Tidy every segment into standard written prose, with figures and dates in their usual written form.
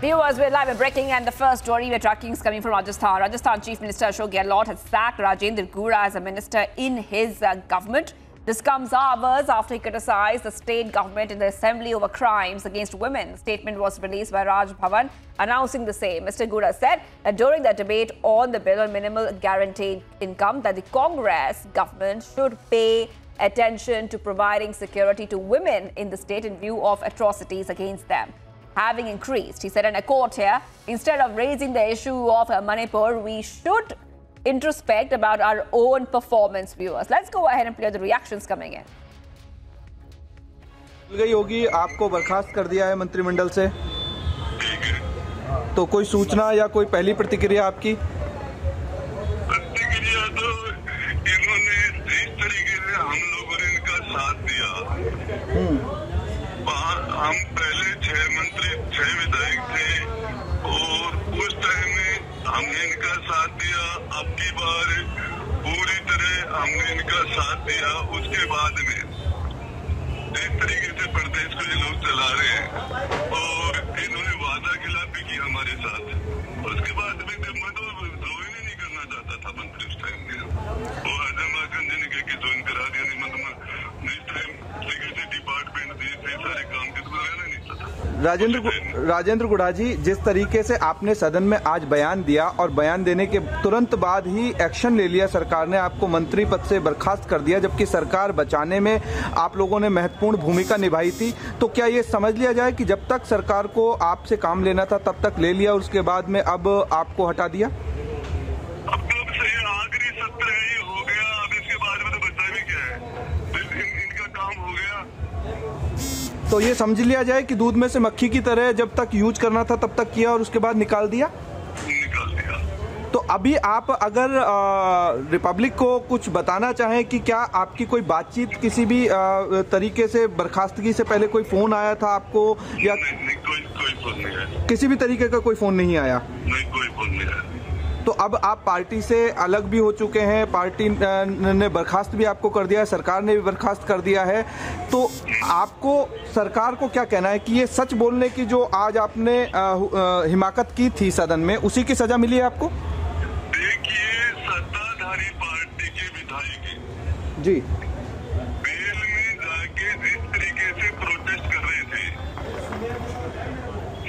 Viewers, we're live and breaking, and the first story we're tracking is coming from Rajasthan. Rajasthan Chief Minister Ashok Gehlot has sacked Rajendra Gudha as a minister in his government. This comes hours after he criticized the state government in the assembly over crimes against women. The statement was released by Raj Bhavan announcing the same. Mr. Gudha said that during the debate on the bill on minimal guaranteed income that the Congress government should pay attention to providing security to women in the state in view of atrocities against them having increased. He said in a court here, instead of raising the issue of Manipur, we should introspect about our own performance, viewers. Let's go ahead and play the reactions coming in. गई होगी, आपको बर्खास्त कर दिया है मंत्रिमंडल से, तो कोई सूचना या कोई पहली प्रतिक्रिया आपकी? प्रतिक्रिया तो इन्होंने जिस तरीके से हम लोगों ने इनका साथ दिया, हम पहले 6 मंत्री 6 विधायक थे और उस टाइम में हमने इनका साथ दिया। अब की बार पूरी तरह हमने इनका साथ दिया। उसके बाद में जिस तरीके से प्रदेश को ये लोग चला रहे हैं और इन्होंने वादा खिलाफी की हमारे साथ, उसके बाद में ज्वाइन ही नहीं करना चाहता था मंत्री उस टाइम में, और आजम आजम जी ने कह के ज्वाइन करा दिया। राजेंद्र गुढ़ा जी, जिस तरीके से आपने सदन में आज बयान दिया और बयान देने के तुरंत बाद ही एक्शन ले लिया सरकार ने, आपको मंत्री पद से बर्खास्त कर दिया, जबकि सरकार बचाने में आप लोगों ने महत्वपूर्ण भूमिका निभाई थी, तो क्या ये समझ लिया जाए कि जब तक सरकार को आपसे काम लेना था तब तक ले लिया, उसके बाद में अब आपको हटा दिया? तो ये समझ लिया जाए कि दूध में से मक्खी की तरह जब तक यूज करना था तब तक किया और उसके बाद निकाल दिया। तो अभी आप अगर रिपब्लिक को कुछ बताना चाहें कि क्या आपकी कोई बातचीत किसी भी तरीके से बर्खास्तगी से पहले कोई फोन आया था आपको, या कोई फोन नहीं आया? किसी भी तरीके का कोई फोन नहीं आया? नहीं, कोई फोन नहीं आया। तो अब आप पार्टी से अलग भी हो चुके हैं, पार्टी ने बर्खास्त भी आपको कर दिया है, सरकार ने भी बर्खास्त कर दिया है, तो आपको सरकार को क्या कहना है कि ये सच बोलने की जो आज आपने हिमाकत की थी सदन में, उसी की सजा मिली है आपको? देखिए, सत्ताधारी पार्टी के विधायक जी बेल में जाके जिस तरीके से प्रोटेस्ट कर रहे थे,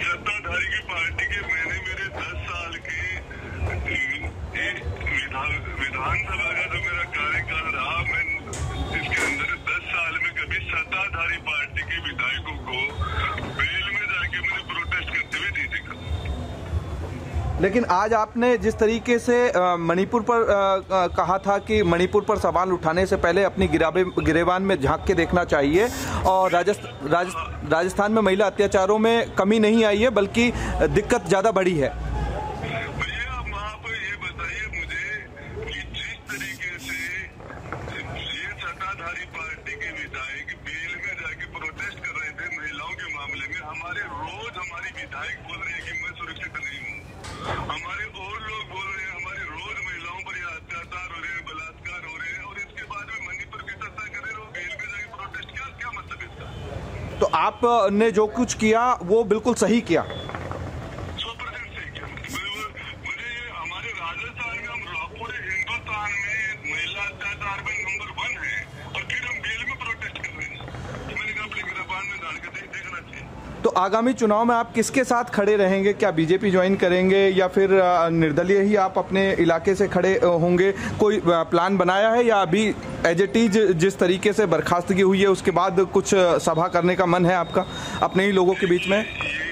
सत्ताधारी की पार्टी के मैंने मेरे 10 साल के विधानसभा का जो मेरा कार्यकाल रहा, मैं इसके अंदर 10 साल में कभी सत्ताधारी पार्टी के विधायकों को बेल में जाके मैंने प्रोटेस्ट करते हुए नहीं देखा। लेकिन आज आपने जिस तरीके से मणिपुर पर कहा था कि मणिपुर पर सवाल उठाने से पहले अपनी गिरेबान में झांक के देखना चाहिए, और राजस्थान में महिला अत्याचारों में कमी नहीं आई है बल्कि दिक्कत ज़्यादा बढ़ी है। तो आपने जो कुछ किया वो बिल्कुल सही किया। 100% सही किया। मुझे हमारे राजस्थान में, हम पूरे हिंदुस्तान में महिला अत्याचार में नंबर 1 है, और फिर हम बेल में प्रोटेस्ट कर रहे हैं। मैंने कहा अपनी गिरफ्तार में डाल के देखना चाहिए। तो आगामी चुनाव में आप किसके साथ खड़े रहेंगे? क्या बीजेपी ज्वाइन करेंगे या फिर निर्दलीय ही आप अपने इलाके से खड़े होंगे? कोई प्लान बनाया है या अभी एज इट इज जिस तरीके से बर्खास्तगी हुई है उसके बाद कुछ सभा करने का मन है आपका अपने ही लोगों के बीच में?